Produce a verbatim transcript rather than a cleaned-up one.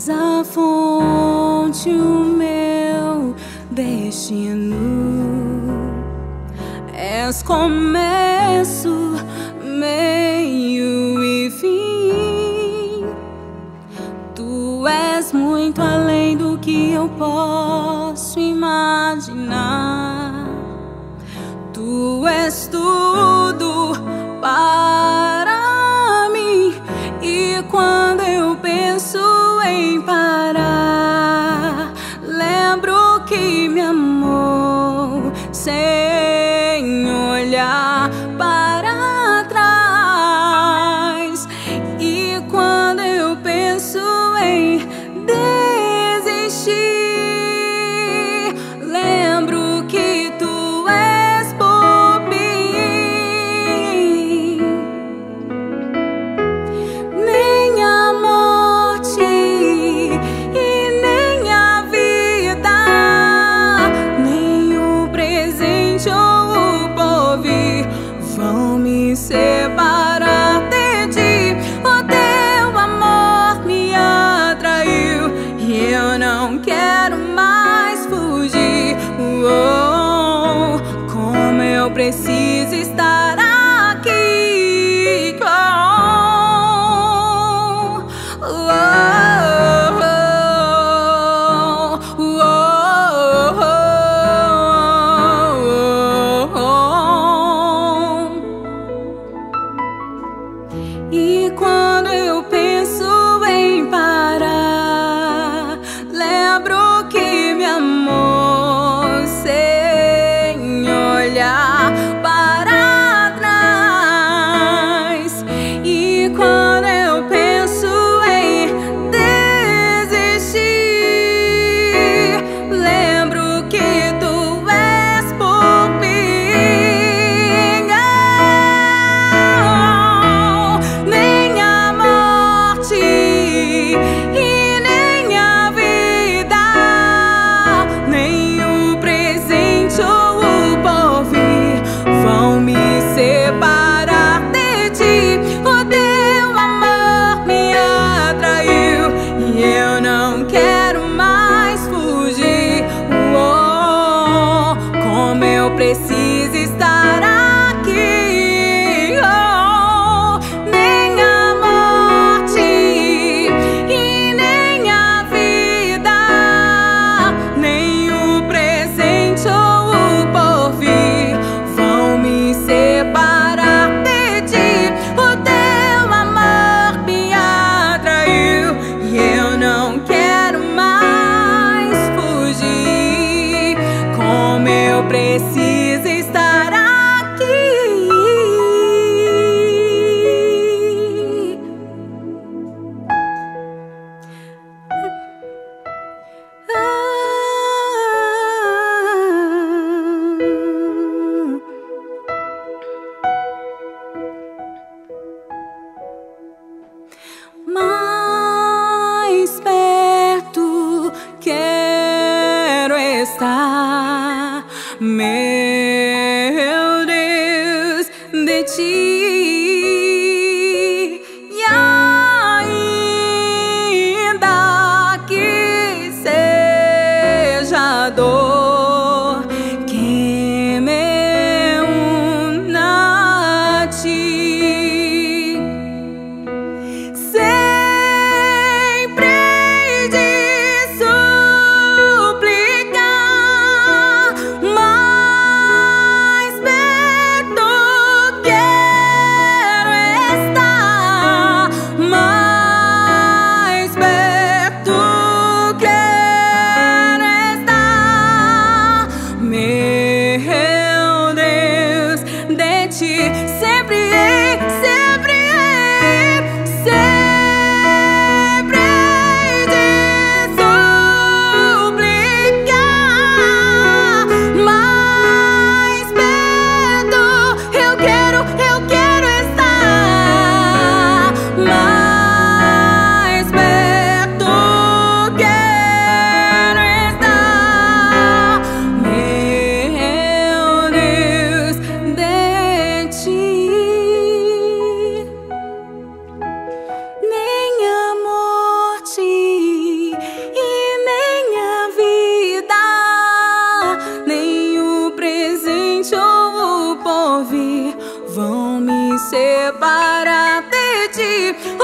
és a fonte, o meu destino. És começo, meio e fim. Tu és muito além do que eu posso imaginar. Tu és tudo para mim. E quando eu penso em parar, lembro que me amou sem olhar para trás. E quando eu penso em desistir, separar de ti. O teu amor me atraiu e eu não quero mais fugir. Oh, como eu preciso estar aqui. Oh, oh, oh, oh, oh, oh. E quando eu penso em parar, lembro que me amou sem olhar para trás. E quando eu penso em desistir, lembro que tu és por mim. Oh, oh, oh. ouvir, vão me separar de ti.